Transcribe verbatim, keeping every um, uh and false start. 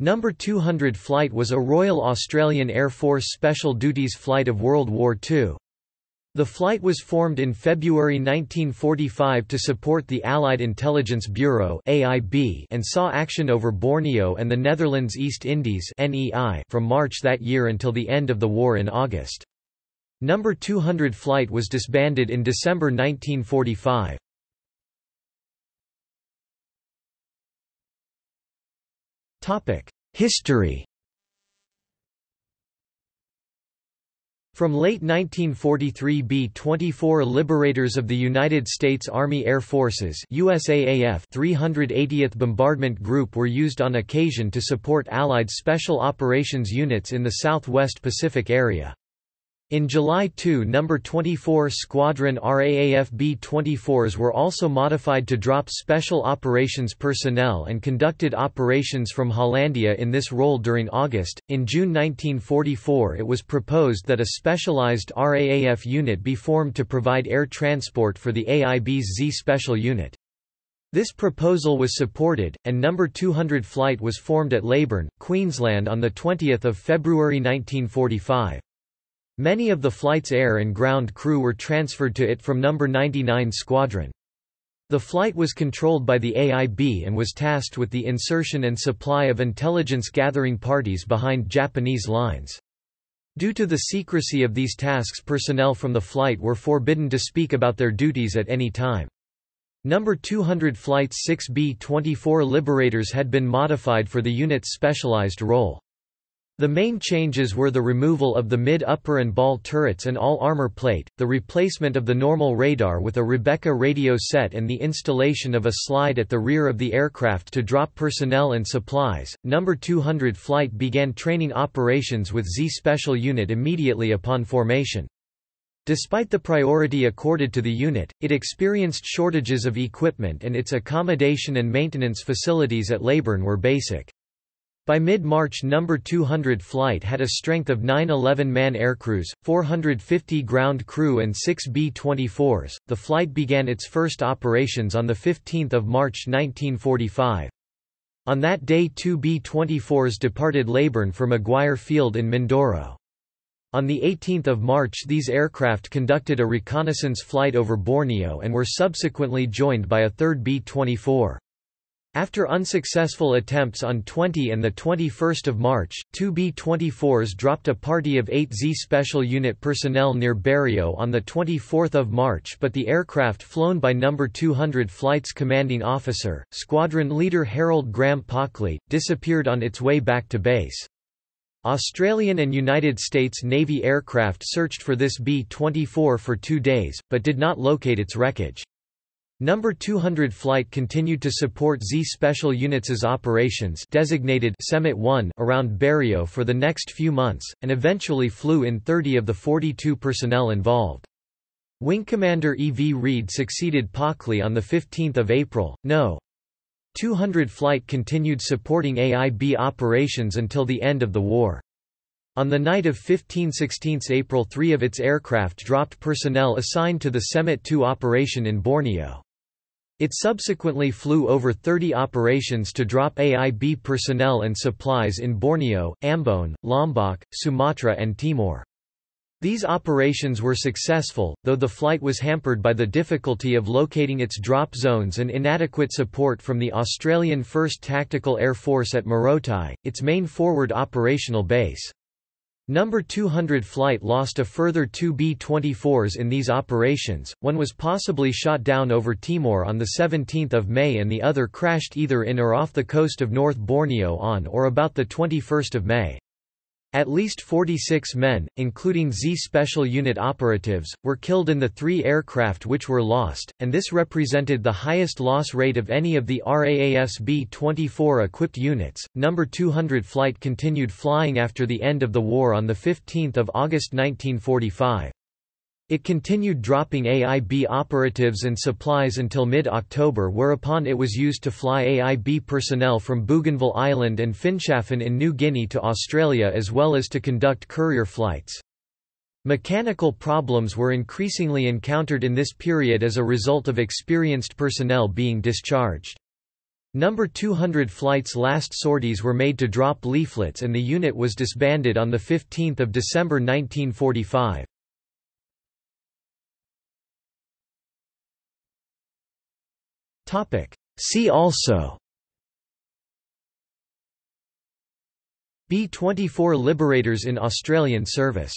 Number two hundred Flight was a Royal Australian Air Force Special Duties flight of World War Two. The flight was formed in February nineteen forty-five to support the Allied Intelligence Bureau (A I B) and saw action over Borneo and the Netherlands East Indies (N E I) from March that year until the end of the war in August. Number two hundred Flight was disbanded in December nineteen forty-five. History. From late nineteen forty-three, B twenty-four Liberators of the United States Army Air Forces U S A A F three hundred eightieth Bombardment Group were used on occasion to support Allied Special Operations units in the Southwest Pacific area. In July two, Number twenty-four Squadron R A A F B twenty-fours were also modified to drop Special Operations personnel and conducted operations from Hollandia in this role during August. In June nineteen forty-four, it was proposed that a specialized R A A F unit be formed to provide air transport for the A I B's Z Special Unit. This proposal was supported, and Number two hundred Flight was formed at Leyburn, Queensland on the twentieth of February nineteen forty-five. Many of the flight's air and ground crew were transferred to it from Number ninety-nine Squadron. The flight was controlled by the A I B and was tasked with the insertion and supply of intelligence gathering parties behind Japanese lines. Due to the secrecy of these tasks, personnel from the flight were forbidden to speak about their duties at any time. Number two hundred Flight's six B twenty-four Liberators had been modified for the unit's specialized role. The main changes were the removal of the mid-upper and ball turrets and all armor plate, the replacement of the normal radar with a Rebecca radio set, and the installation of a slide at the rear of the aircraft to drop personnel and supplies. Number two hundred Flight began training operations with Z Special Unit immediately upon formation. Despite the priority accorded to the unit, it experienced shortages of equipment, and its accommodation and maintenance facilities at Leyburn were basic. By mid-March, Number two hundred Flight had a strength of nine eleven-man aircrews, four hundred fifty ground crew and six B twenty-fours. The flight began its first operations on the fifteenth of March nineteen forty-five. On that day, two B twenty-fours departed Leyburn for Maguire Field in Mindoro. On the eighteenth of March, these aircraft conducted a reconnaissance flight over Borneo and were subsequently joined by a third B twenty-four. After unsuccessful attempts on the twentieth and the twenty-first of March, two B twenty-fours dropped a party of eight Z Special Unit personnel near Borneo on the twenty-fourth of March, but the aircraft flown by Number two hundred Flight's commanding officer, Squadron Leader Harold Graham Pockley, disappeared on its way back to base. Australian and United States Navy aircraft searched for this B twenty-four for two days, but did not locate its wreckage. Number two hundred Flight continued to support Z Special Units' operations designated Semit One around Borneo for the next few months, and eventually flew in thirty of the forty-two personnel involved. Wing Commander E. V. Reed succeeded Pockley on the fifteenth of April. Number two hundred Flight continued supporting A I B operations until the end of the war. On the night of the fifteenth to sixteenth of April, three of its aircraft dropped personnel assigned to the Semit Two operation in Borneo. It subsequently flew over thirty operations to drop A I B personnel and supplies in Borneo, Ambon, Lombok, Sumatra and Timor. These operations were successful, though the flight was hampered by the difficulty of locating its drop zones and inadequate support from the Australian First Tactical Air Force at Marotai, its main forward operational base. Number two hundred Flight lost a further two B twenty-fours in these operations. One was possibly shot down over Timor on the seventeenth of May and the other crashed either in or off the coast of North Borneo on or about the twenty-first of May. At least forty-six men, including Z Special Unit operatives, were killed in the three aircraft which were lost, and this represented the highest loss rate of any of the RAAF's B twenty-four equipped units. Number two hundred Flight continued flying after the end of the war on the fifteenth of August nineteen forty-five. It continued dropping A I B operatives and supplies until mid-October, whereupon it was used to fly A I B personnel from Bougainville Island and Finschhafen in New Guinea to Australia, as well as to conduct courier flights. Mechanical problems were increasingly encountered in this period as a result of experienced personnel being discharged. number two hundred Flight's last sorties were made to drop leaflets and the unit was disbanded on the fifteenth of December nineteen forty-five. See also B twenty-four Liberators in Australian service.